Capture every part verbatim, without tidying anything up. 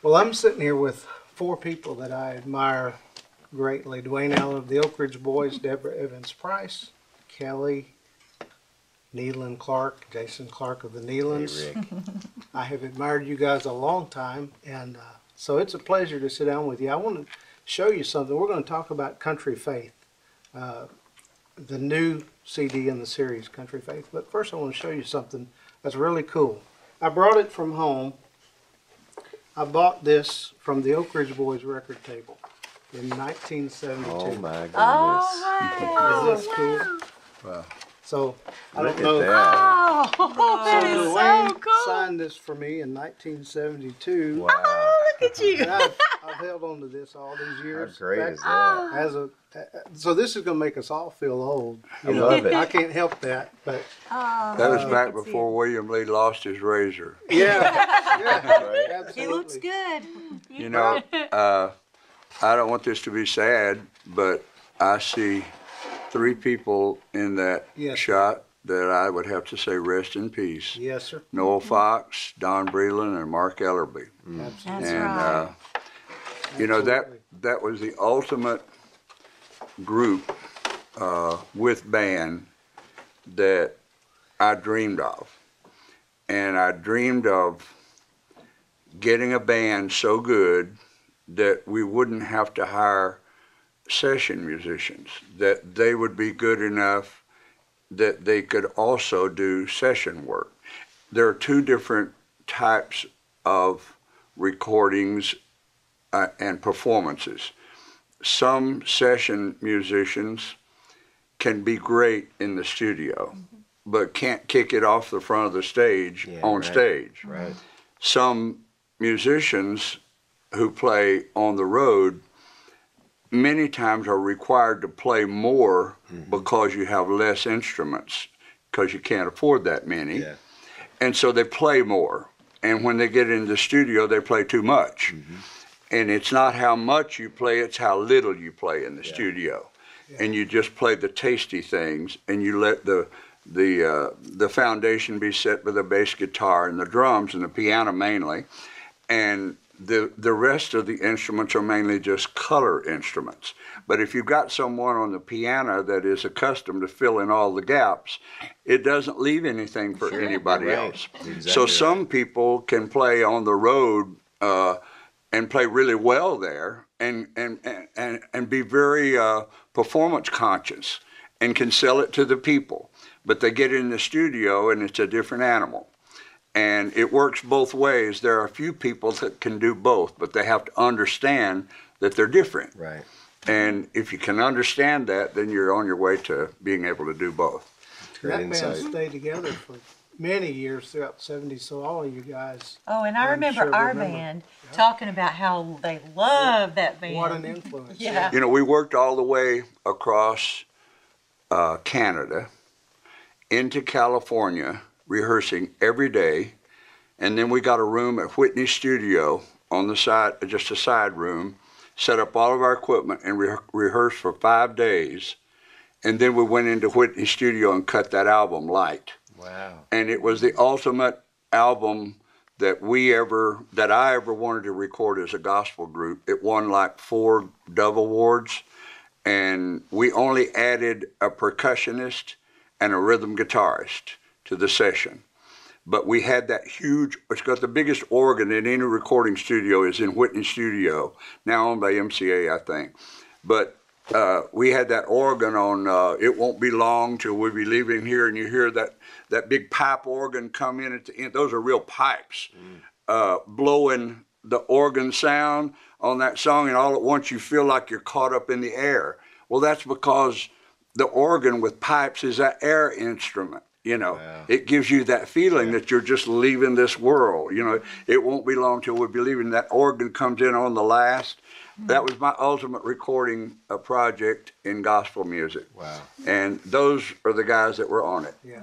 Well, I'm sitting here with four people that I admire greatly. Duane Allen of the Oak Ridge Boys, Deborah Evans-Price, Kelly Nelon Clark, Jason Clark of the Nelons. Hey, Rick. I have admired you guys a long time, and uh, so it's a pleasure to sit down with you. I want to show you something. We're going to talk about Country Faith, uh, the new C D in the series, Country Faith. But first I want to show you something that's really cool. I brought it from home. I bought this from the Oak Ridge Boys record table in nineteen seventy-two. Oh, my goodness. Oh, wow. Is this cool? Wow. So, I Look don't know. That. Oh, that so is Duane so cool. signed this for me in nineteen seventy-two. Wow. Oh, look at you. I've, I've held on to this all these years. How great fact, is that? As a, so this is going to make us all feel old. You I know? love it. I can't help that. But oh, That was uh, back before William Lee lost his razor. Yeah. yeah. Right? Absolutely. He looks good. You know, uh, I don't want this to be sad, but I see three people in that yes, shot that I would have to say rest in peace. Yes, sir. Noel Fox, Don Breeland, and Mark Ellerby. Mm. That's and, right. Uh, you Absolutely. know, that that was the ultimate group uh, with band that I dreamed of. And I dreamed of getting a band so good that we wouldn't have to hire session musicians, that they would be good enough that they could also do session work. There are two different types of recordings uh, and performances. Some session musicians can be great in the studio, mm-hmm. but can't kick it off the front of the stage yeah, on right. stage. Right. Some musicians who play on the road many times are required to play more mm-hmm. because you have less instruments, because you can't afford that many. Yeah. And so they play more. And when they get in the studio, they play too much. Mm-hmm. And it's not how much you play, it's how little you play in the yeah. studio. Yeah. And you just play the tasty things, and you let the the uh, the foundation be set by the bass guitar and the drums and the piano mainly. And The, the rest of the instruments are mainly just color instruments. But if you've got someone on the piano that is accustomed to fill in all the gaps, it doesn't leave anything for sure. anybody right. else. Exactly. So some people can play on the road uh, and play really well there and, and, and, and be very uh, performance conscious and can sell it to the people. But they get in the studio and it's a different animal. And it works both ways. There are a few people that can do both, but they have to understand that they're different. Right. And if you can understand that, then you're on your way to being able to do both. That insight. Band stayed together for many years throughout the seventies, so all of you guys. Oh, and I I'm remember sure our remember. band yeah. talking about how they love yeah. that band. What an influence. yeah. You know, we worked all the way across uh, Canada into California, rehearsing every day, and then we got a room at Whitney Studio on the side, just a side room, set up all of our equipment and re rehearsed for five days, and then we went into Whitney Studio and cut that album light. Wow. And it was the ultimate album that we ever, that I ever wanted to record as a gospel group. It won like four Dove Awards, and we only added a percussionist and a rhythm guitarist to the session. But we had that huge, it's got the biggest organ in any recording studio is in Whitney Studio, now owned by M C A, I think. But uh, we had that organ on, uh, it won't be long till we'll be leaving here, and you hear that, that big pipe organ come in at the end. Those are real pipes, mm. uh, blowing the organ sound on that song, and all at once you feel like you're caught up in the air. Well, that's because the organ with pipes is an air instrument. You know, wow. it gives you that feeling yeah. that you're just leaving this world. You know, it won't be long till we'll be leaving. That organ comes in on the last. Mm-hmm. That was my ultimate recording uh, project in gospel music. Wow. And those are the guys that were on it. Yeah.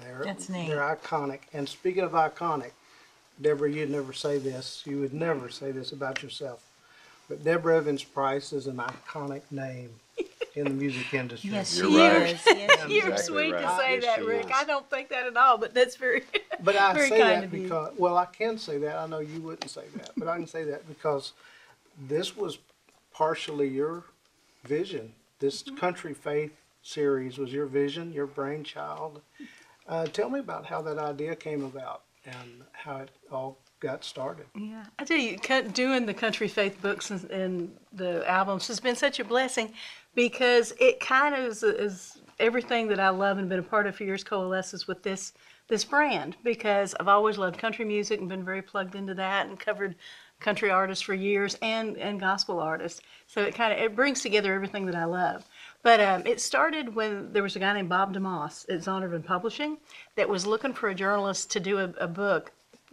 They're, That's neat. They're iconic. And speaking of iconic, Deborah, you'd never say this. You would never say this about yourself. But Deborah Evans-Price is an iconic name. in the music industry. Yes, you're right. Yes, yes, you're exactly sweet right. to say I, that, yes, Rick. Is. I don't think that at all, but that's very But I very say kind that because, you. well, I can say that. I know you wouldn't say that, but I can say that because this was partially your vision. This mm-hmm. Country Faith series was your vision, your brainchild. Uh, tell me about how that idea came about and how it all got started. Yeah, I tell you, doing the Country Faith books and, and the albums has been such a blessing because it kind of is, is everything that I love and been a part of for years coalesces with this this brand, because I've always loved country music and been very plugged into that and covered country artists for years and and gospel artists. So it kind of it brings together everything that I love. But um, it started when there was a guy named Bob DeMoss at Zondervan Publishing that was looking for a journalist to do a, a book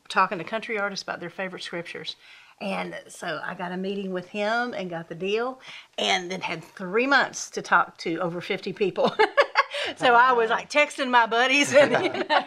talking to country artists about their favorite scriptures. And so I got a meeting with him and got the deal, and then had three months to talk to over fifty people. So I was like texting my buddies and, you know,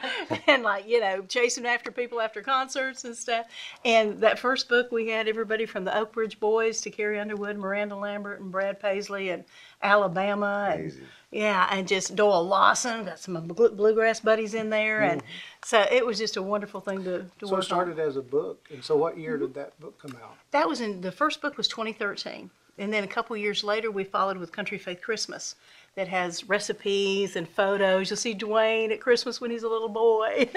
and like, you know, chasing after people after concerts and stuff. And that first book, we had everybody from the Oak Ridge Boys to Carrie Underwood, Miranda Lambert, and Brad Paisley, and Alabama. And, yeah, and just Doyle Lawson. Got some of my bluegrass buddies in there. Mm. And so it was just a wonderful thing to, to so work on. So it started on. as a book. And so what year mm-hmm. did that book come out? That was in, the first book was twenty thirteen. And then a couple years later, we followed with Country Faith Christmas. That has recipes and photos. You'll see Duane at Christmas when he's a little boy.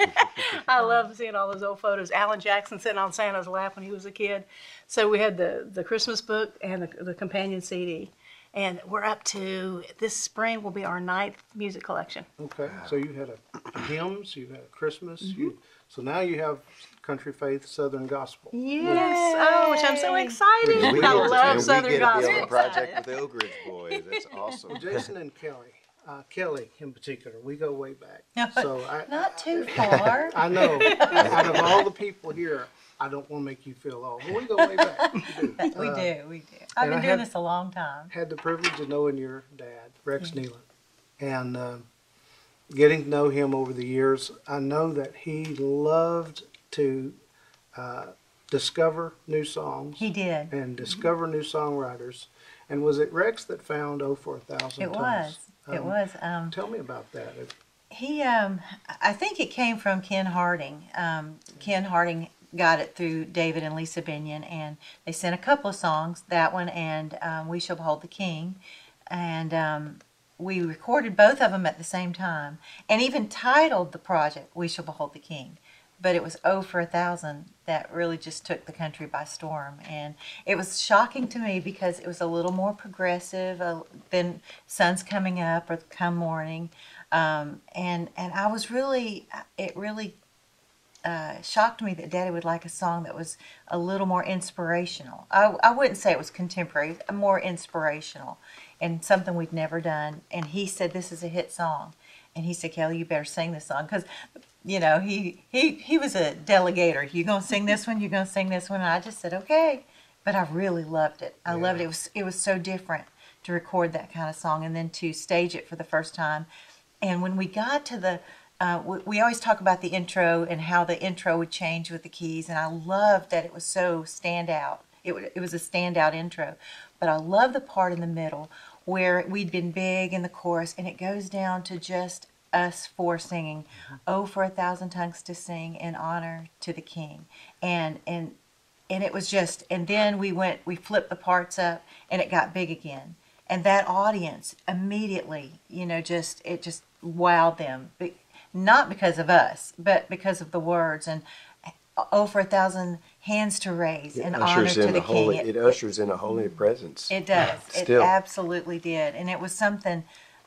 I love seeing all those old photos. Alan Jackson sitting on Santa's lap when he was a kid. So we had the, the Christmas book and the, the companion C D. And we're up to, this spring will be our ninth music collection. Okay, so you had a hymns, you had a Christmas. Mm-hmm. you, so now you have Country Faith Southern Gospel. Yes, Yay. oh, which I'm so excited. We I are, love Southern we get Gospel. We a project with the Oak Ridge Boys. That's awesome. Jason and Kelly, uh, Kelly in particular, we go way back. No, so I, not too far. I know. Out of all the people here, I don't want to make you feel old, but we go way back. We do. We, uh, do, we do. I've been I doing had, this a long time. Had the privilege of knowing your dad, Rex mm-hmm. Nelon, and uh, getting to know him over the years. I know that he loved to uh, discover new songs. He did. And discover mm-hmm. new songwriters. And was it Rex that found Oh for a Thousand It Times? was. Um, it was. Um, tell me about that. He, um, I think it came from Ken Harding. Um, Ken Harding got it through David and Lisa Binion, and they sent a couple of songs, that one and um, We Shall Behold the King. And um, we recorded both of them at the same time, and even titled the project We Shall Behold the King. But it was Oh for a Thousand that really just took the country by storm. And it was shocking to me because it was a little more progressive uh, than Sun's Coming Up or Come Morning. Um, and, and I was really, it really uh, shocked me that Daddy would like a song that was a little more inspirational. I, I wouldn't say it was contemporary, more inspirational and something we'd never done. And he said, this is a hit song. And he said, Kelly, you better sing this song. Because you know, he, he, he was a delegator. You're going to sing this one, you're going to sing this one. And I just said, okay. But I really loved it. I yeah. loved it. It was, it was so different to record that kind of song and then to stage it for the first time. And when we got to the, uh, we, we always talk about the intro and how the intro would change with the keys. And I loved that it was so standout. It, it was a standout intro. But I love the part in the middle where we'd been big in the chorus and it goes down to just us four singing, Oh for a Thousand Tongues to Sing in Honor to the King. And and and it was just, and then we went, we flipped the parts up and it got big again. And that audience immediately, you know, just, it just wowed them. But not because of us, but because of the words and Oh for a Thousand Hands to Raise in Honor to the King. It, it ushers in a holy presence. It does. It absolutely did. And it was something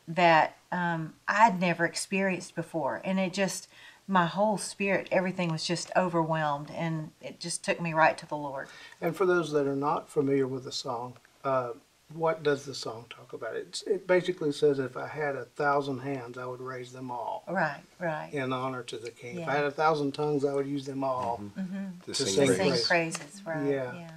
that um, I'd never experienced before. And it just, my whole spirit, everything was just overwhelmed. And it just took me right to the Lord. And for those that are not familiar with the song, uh, what does the song talk about? It's, it basically says, if I had a thousand hands, I would raise them all. Right, right. In honor to the King. Yeah. If I had a thousand tongues, I would use them all mm-hmm. to, to sing, sing praises. praises. Right, yeah. yeah.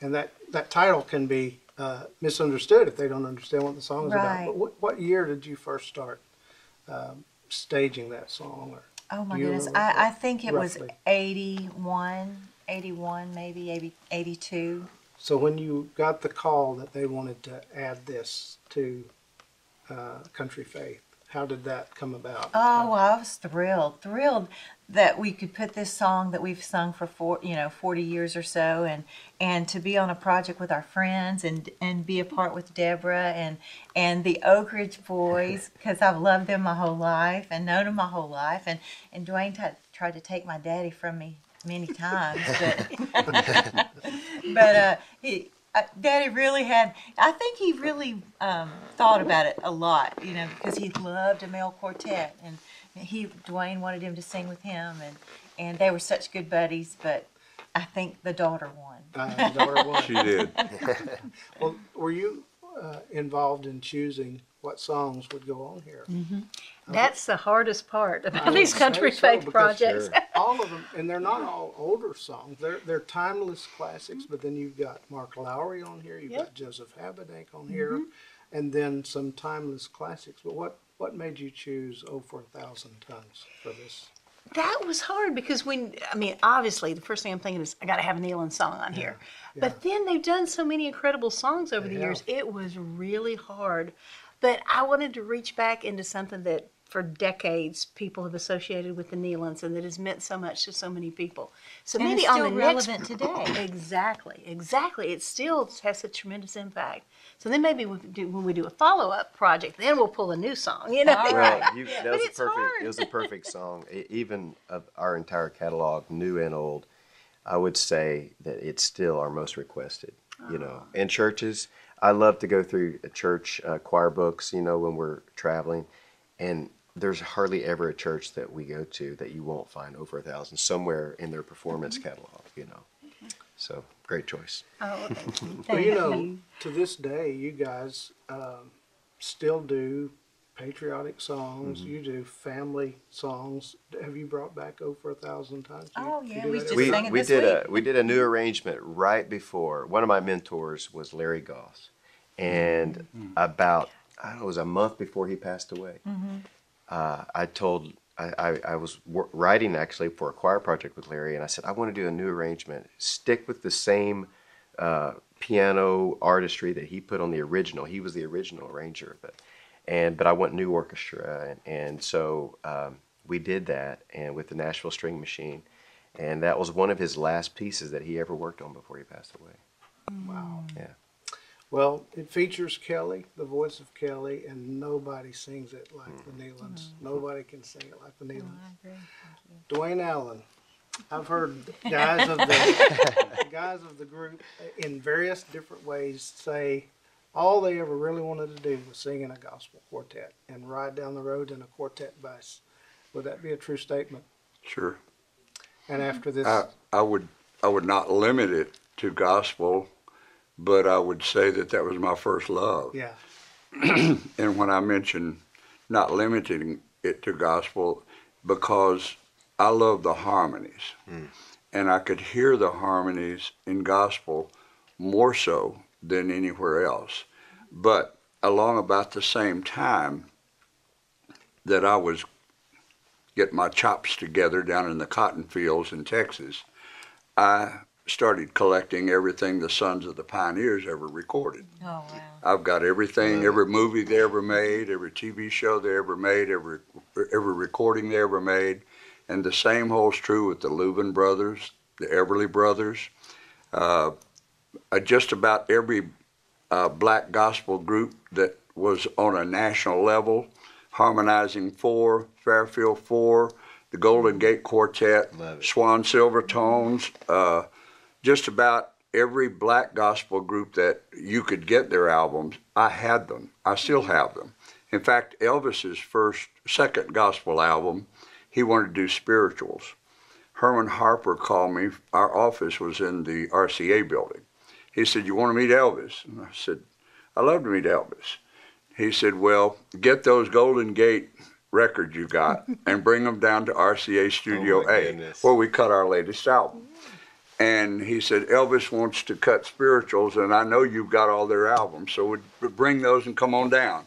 And that, that title can be Uh, misunderstood if they don't understand what the song is right. about. But what, what year did you first start um, staging that song? Or oh my goodness, I, I think it roughly? was eighty-one, eighty-one maybe, eighty-two. So when you got the call that they wanted to add this to uh, Country Faith? How did that come about? Oh, well, I was thrilled, thrilled that we could put this song that we've sung for four, you know, forty years or so, and and to be on a project with our friends, and and be a part with Deborah and and the Oak Ridge Boys, because I've loved them my whole life and known them my whole life, and and Duane t- tried to take my daddy from me many times, but but uh, he. Daddy really had, I think he really um, thought about it a lot, you know, because he loved a male quartet, and he, Duane wanted him to sing with him, and, and they were such good buddies, but I think the daughter won. Uh, the daughter won. She did. Well, were you uh, involved in choosing what songs would go on here? Mm-hmm. Uh, That's the hardest part about these Country Faith so, projects. Sure. All of them, and they're not all older songs. They're they're timeless classics. Mm-hmm. But then you've got Mark Lowry on here. You've yep. got Joseph Habedank on mm-hmm. here, and then some timeless classics. But what what made you choose "Oh for a Thousand Tongues" for this? That was hard because when I mean, obviously, the first thing I'm thinking is I got to have a Nelon song on yeah. here. Yeah. But then they've done so many incredible songs over yeah. the years. It was really hard. But I wanted to reach back into something that for decades people have associated with the Nelons and that has meant so much to so many people. So and maybe it's still on the relevant next, today. Exactly, exactly. It still has a tremendous impact. So then maybe we do, when we do a follow-up project, then we'll pull a new song. You know, right? Well, you, that was a perfect. Hard. It was a perfect song. Even of our entire catalog, new and old, I would say that it's still our most requested. Oh. You know, in churches. I love to go through church uh, choir books, you know, when we're traveling, and there's hardly ever a church that we go to that you won't find over a thousand somewhere in their performance mm-hmm. catalog, you know. Mm-hmm. So, great choice. Oh, well, you know, to this day, you guys um, still do patriotic songs. Mm-hmm. You do family songs. Have you brought back "Oh for a Thousand Times"? Oh yeah, we just we, sang it we this did week. A we did a new arrangement right before. One of my mentors was Larry Goss, and mm-hmm. about I don't know, it was a month before he passed away. Mm-hmm. Uh, I told I I, I was wor- writing actually for a choir project with Larry, and I said I want to do a new arrangement. Stick with the same uh, piano artistry that he put on the original. He was the original arranger, but. And but I want new orchestra, and, and so um, we did that, and with the Nashville String Machine, and that was one of his last pieces that he ever worked on before he passed away. Wow. Yeah. Well, it features Kelly, the voice of Kelly, and nobody sings it like mm. the Nelons. Mm. Nobody can sing it like the Nelons. Oh, I agree. Thank you. Duane Allen. I've heard guys of the guys of the group in various different ways say. All they ever really wanted to do was sing in a gospel quartet and ride down the road in a quartet bus. Would that be a true statement? Sure. And after this, I, I would I would not limit it to gospel, but I would say that that was my first love. Yeah. And when I mention not limiting it to gospel, because I love the harmonies, mm. and I could hear the harmonies in gospel more so than anywhere else. But along about the same time that I was getting my chops together down in the cotton fields in Texas, I started collecting everything the Sons of the Pioneers ever recorded. Oh, wow. I've got everything, every movie they ever made, every T V show they ever made, every every recording they ever made. And the same holds true with the Louvin brothers, the Everly brothers, uh, Uh, just about every uh, black gospel group that was on a national level, Harmonizing Four, Fairfield Four, the Golden Gate Quartet, Swan Silvertones, uh, just about every black gospel group that you could get their albums, I had them. I still have them. In fact, Elvis's first, second gospel album, he wanted to do spirituals. Herman Harper called me. Our office was in the R C A building. He said, "You want to meet Elvis?" And I said, "I love to meet Elvis." He said, "Well, get those Golden Gate records you got and bring them down to R C A Studio oh A, goodness. Where we cut our latest album." And he said, "Elvis wants to cut spirituals, and I know you've got all their albums, so we'd bring those and come on down."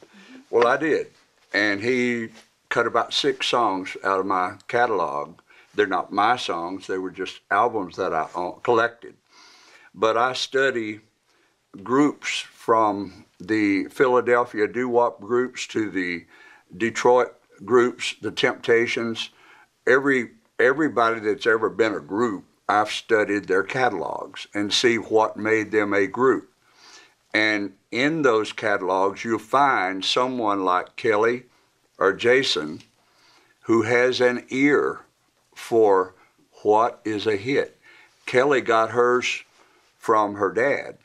Well, I did. And he cut about six songs out of my catalog. They're not my songs. They were just albums that I collected. But I study groups from the Philadelphia doo-wop groups to the Detroit groups, the Temptations. Every everybody that's ever been a group, I've studied their catalogs and see what made them a group. And in those catalogs, you'll find someone like Kelly or Jason who has an ear for what is a hit. Kelly got hers from her dad.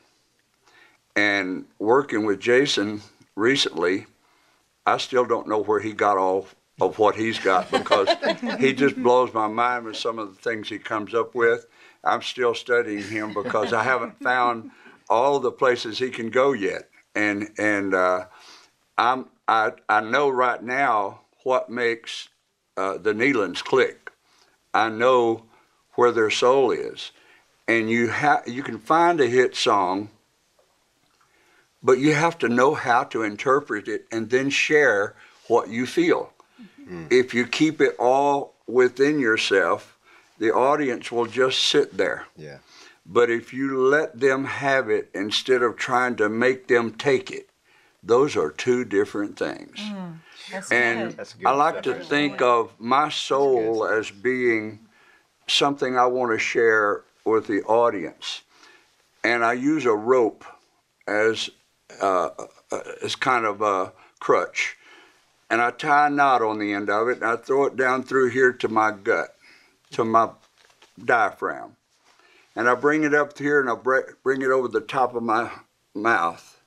And working with Jason recently, I still don't know where he got all of what he's got, because he just blows my mind with some of the things he comes up with. I'm still studying him because I haven't found all the places he can go yet. And and uh, I'm I I know right now what makes uh, the Nelons click. I know where their soul is, and you ha you can find a hit song, but you have to know how to interpret it and then share what you feel. Mm-hmm. If you keep it all within yourself, the audience will just sit there. Yeah. But if you let them have it instead of trying to make them take it, those are two different things. Mm, that's and good. That's good. I like to think of my soul as being something I want to share with the audience. And I use a rope as uh, as kind of a crutch. And I tie a knot on the end of it, and I throw it down through here to my gut, to my diaphragm. And I bring it up here, and I bring it over the top of my mouth,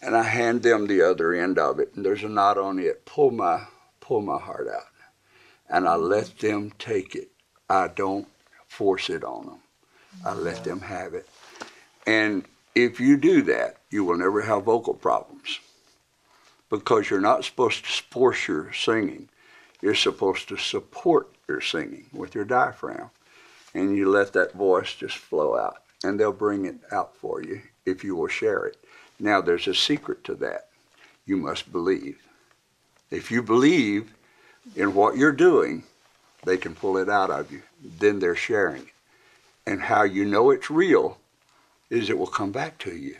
and I hand them the other end of it, and there's a knot on it. Pull my, pull my heart out, and I let them take it. I don't force it on them. I let them have it. And if you do that, you will never have vocal problems, because you're not supposed to force your singing. You're supposed to support your singing with your diaphragm. And you let that voice just flow out, and they'll bring it out for you if you will share it. Now, there's a secret to that. You must believe. If you believe in what you're doing, they can pull it out of you. Then they're sharing it. And how you know it's real is it will come back to you.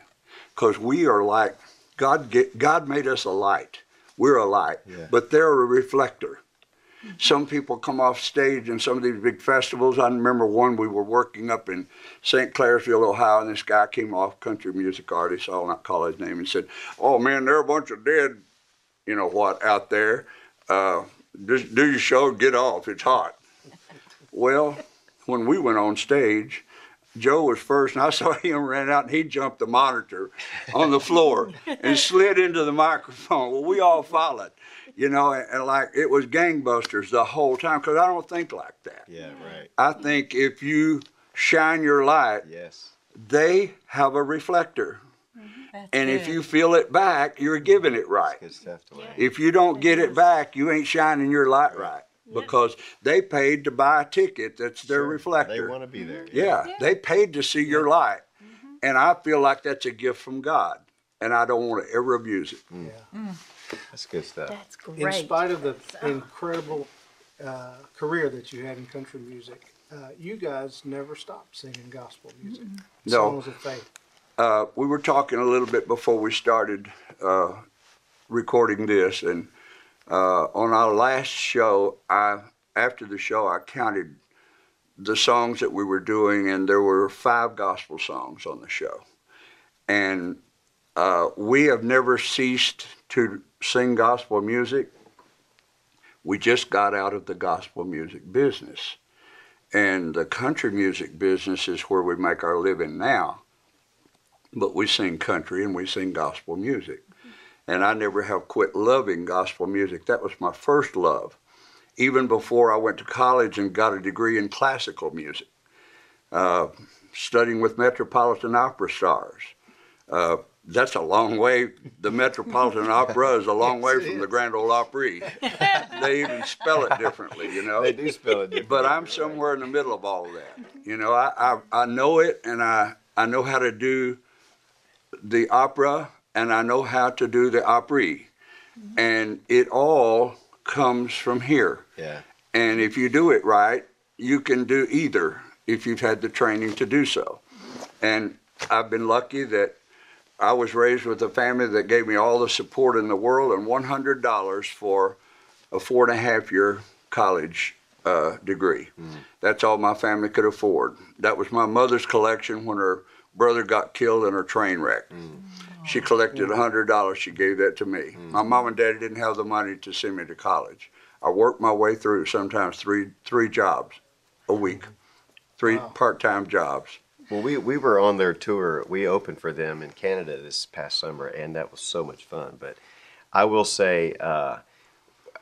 Because we are like, God, get, God made us a light. We're a light, yeah. But they're a reflector. Some people come off stage in some of these big festivals. I remember one we were working up in Saint Clairsville, Ohio, and this guy came off, country music artist, I'll not call his name, and said, "Oh, man, there are a bunch of dead, you know what, out there. Uh, just do your show, get off, it's hot." Well, when we went on stage, Joe was first, and I saw him ran out, and he jumped the monitor on the floor and slid into the microphone. Well, we all followed, you know, and, and like it was gangbusters the whole time, because I don't think like that. Yeah, right. I think if you shine your light, yes, they have a reflector. That's and good. If you feel it back, you're giving it right. Good stuff to yeah. If you don't get it back, you ain't shining your light right. Because yeah. they paid to buy a ticket that's their sure. reflector. They want to be there. Yeah. yeah, they paid to see yeah. your light. Mm-hmm. And I feel like that's a gift from God, and I don't want to ever abuse it. Yeah, mm. That's good stuff. That's great. In spite of the oh. incredible uh, career that you had in country music, uh, you guys never stopped singing gospel music. Mm-hmm. No. Songs of faith. Uh, we were talking a little bit before we started uh, recording this, and Uh, on our last show, I, after the show, I counted the songs that we were doing, and there were five gospel songs on the show. And uh, we have never ceased to sing gospel music. We just got out of the gospel music business. And the country music business is where we make our living now. But we sing country and we sing gospel music. And I never have quit loving gospel music. That was my first love, even before I went to college and got a degree in classical music, uh, studying with Metropolitan Opera stars. Uh, that's a long way. The Metropolitan Opera is a long way from the Grand Ole Opry. They even spell it differently, you know. They do spell it differently. But I'm somewhere in the middle of all of that. You know, I, I, I know it, and I, I know how to do the opera, and I know how to do the opry. Mm-hmm. And it all comes from here. Yeah. And if you do it right, you can do either if you've had the training to do so. And I've been lucky that I was raised with a family that gave me all the support in the world and one hundred dollars for a four and a half year college uh, degree. Mm. That's all my family could afford. That was my mother's collection when her brother got killed in a train wreck. Mm. She collected one hundred dollars, she gave that to me. Mm. My mom and daddy didn't have the money to send me to college. I worked my way through sometimes three three jobs a week, three wow. part-time jobs. Well, we, we were on their tour. We opened for them in Canada this past summer, and that was so much fun. But I will say, uh,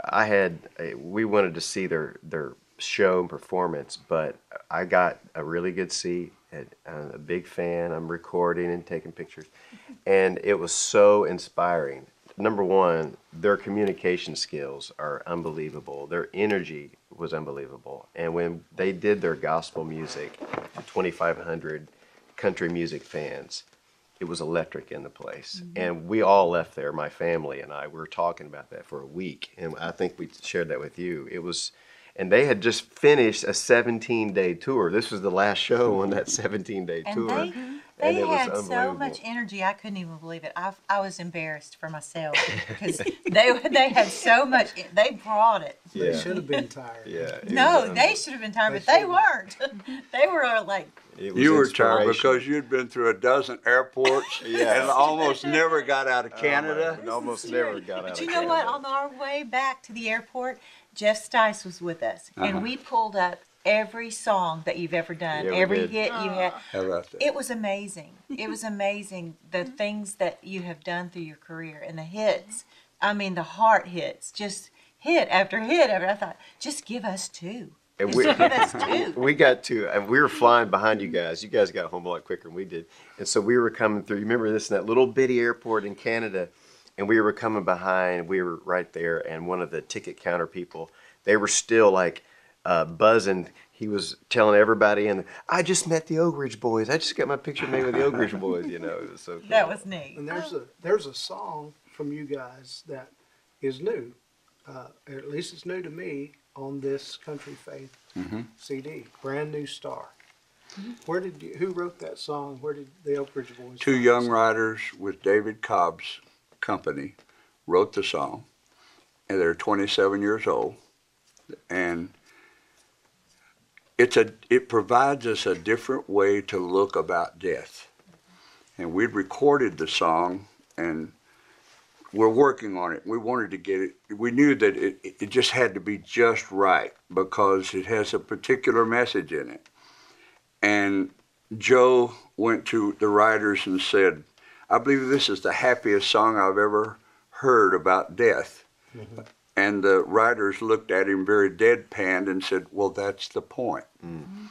I had a, we wanted to see their, their show and performance, but I got a really good seat. I'm a big fan. I'm recording and taking pictures. And it was so inspiring. Number one, their communication skills are unbelievable. Their energy was unbelievable. And when they did their gospel music, twenty-five hundred country music fans, it was electric in the place. Mm-hmm. And we all left there, my family and I, we were talking about that for a week. And I think we shared that with you. It was, and they had just finished a seventeen-day tour. This was the last show on that seventeen-day tour. They, They and had so much energy, I couldn't even believe it. I, I was embarrassed for myself because they they had so much. They brought it. Yeah. They should have been tired. Yeah. No, was, they should have been tired, they but they weren't. They were like. You were tired because you'd been through a dozen airports yes. and almost never got out of Canada. Oh almost never got out. But of you know Canada. What? On our way back to the airport, Jeff Stice was with us, uh-huh. and we pulled up. Every song that you've ever done, yeah, every did. hit you had, it was amazing. It was amazing the things that you have done through your career and the hits. I mean, the heart hits, just hit after hit. After I thought, just give us two. And we, give us two. We got two, and we were flying behind you guys. You guys got home a lot quicker than we did, and so we were coming through. You remember this in that little bitty airport in Canada, and we were coming behind. We were right there, and one of the ticket counter people, they were still like. Uh, buzzing, he was telling everybody, and I just met the Oak Ridge Boys. I just got my picture made with the Oak Ridge Boys. You know, it was so cool. That was neat. And there's a there's a song from you guys that is new, uh, or at least it's new to me on this Country Faith mm-hmm. C D, Brand New Star. Mm-hmm. Where did you, who wrote that song? Where did the Oak Ridge Boys? Two young writers with David Cobb's company wrote the song, and they're twenty-seven years old, and It's a, it provides us a different way to look about death. And we recorded the song, and we're working on it. We wanted to get it. We knew that it, it just had to be just right because it has a particular message in it. And Joe went to the writers and said, I believe this is the happiest song I've ever heard about death. Mm-hmm. And the writers looked at him very deadpan and said, well, that's the point. Mm-hmm.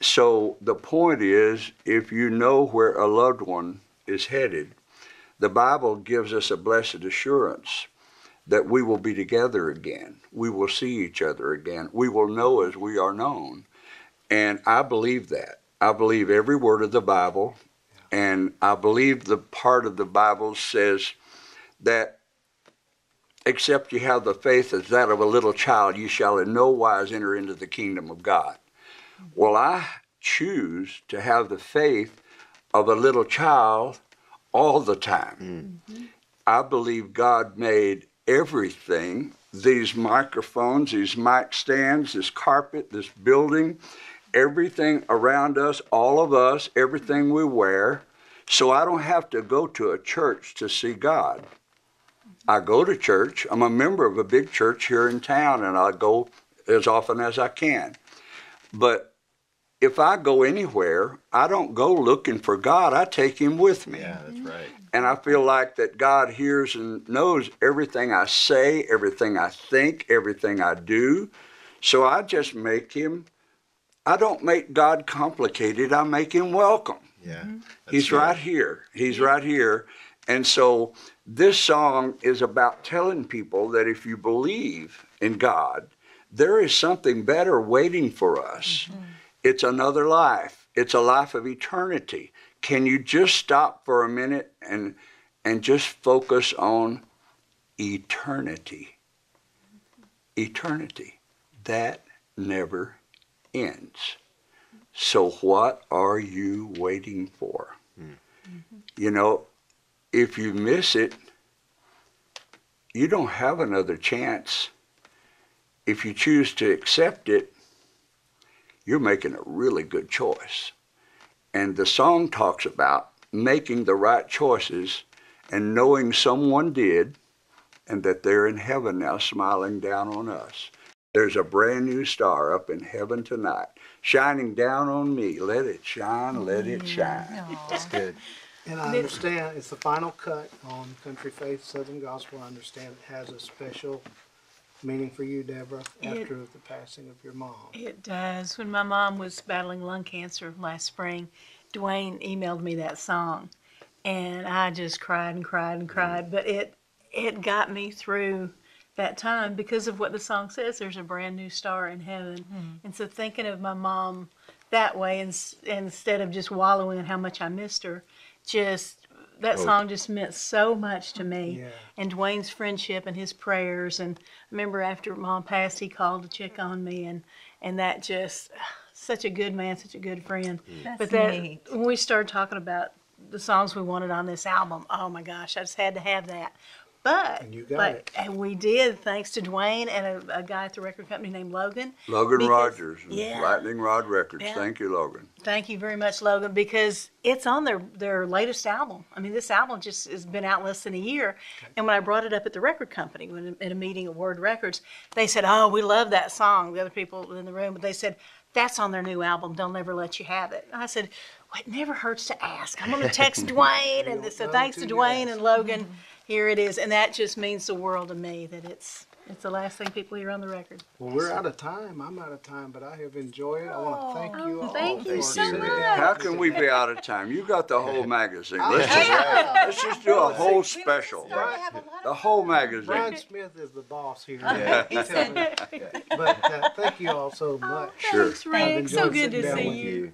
So the point is, if you know where a loved one is headed, the Bible gives us a blessed assurance that we will be together again. We will see each other again. We will know as we are known. And I believe that. I believe every word of the Bible. Yeah. And I believe the part of the Bible says that except you have the faith as that of a little child, you shall in no wise enter into the kingdom of God. Well, I choose to have the faith of a little child all the time. Mm-hmm. I believe God made everything, these microphones, these mic stands, this carpet, this building, everything around us, all of us, everything we wear. So I don't have to go to a church to see God. I go to church. I'm a member of a big church here in town, and I go as often as I can. But if I go anywhere, I don't go looking for God. I take him with me. Yeah, that's right. And I feel like that God hears and knows everything I say, everything I think, everything I do. So I just make him, I don't make God complicated. I make him welcome. Yeah. He's right. right here. He's right here. And so this song is about telling people that if you believe in God, there is something better waiting for us. Mm-hmm. It's another life. It's a life of eternity. Can you just stop for a minute and, and just focus on eternity? Eternity. That never ends. So what are you waiting for? Mm-hmm. You know, if you miss it, you don't have another chance. If you choose to accept it, you're making a really good choice. And the song talks about making the right choices and knowing someone did, and that they're in heaven now smiling down on us. There's a brand new star up in heaven tonight, shining down on me. Let it shine, let it shine. Aww. That's good. And I understand it's the final cut on Country Faith Southern Gospel. I understand it has a special meaning for you, Deborah, after it, the passing of your mom. It does. When my mom was battling lung cancer last spring, Duane emailed me that song, and I just cried and cried and cried. Mm. But it it got me through that time because of what the song says. There's a brand new star in heaven. Mm. And so thinking of my mom that way, and, and instead of just wallowing in how much I missed her, just that song just meant so much to me. Yeah. And Duane's friendship and his prayers. And I remember after Mom passed, he called to check on me, and and that just, such a good man, such a good friend. That's but that, neat. When we started talking about the songs we wanted on this album, oh my gosh, I just had to have that. But, and you got but, it. And we did, thanks to Duane and a, a guy at the record company named Logan. Logan because, Rogers, and yeah. Lightning Rod Records. Yeah. Thank you, Logan. Thank you very much, Logan, because it's on their, their latest album. I mean, this album just has been out less than a year. And when I brought it up at the record company, when at a meeting at Word Records, they said, oh, we love that song. The other people in the room, but they said, that's on their new album, Don't Ever Let You Have It. And I said, well, it never hurts to ask. I'm going to text Duane. And so thanks to Duane and Logan. Mm-hmm. Here it is, and that just means the world to me, that it's it's the last thing people hear on the record. Well, we're out of time. I'm out of time, but I have enjoyed it. I want to thank you oh, all. Thank you so much. How can we be out of time? You got the whole magazine. Let's just, let's just do a whole special. Right? The whole magazine. Brian Smith is the boss here. Yeah. But uh, thank you all so much. Oh, thanks, sure. Rick. So good to see you. you.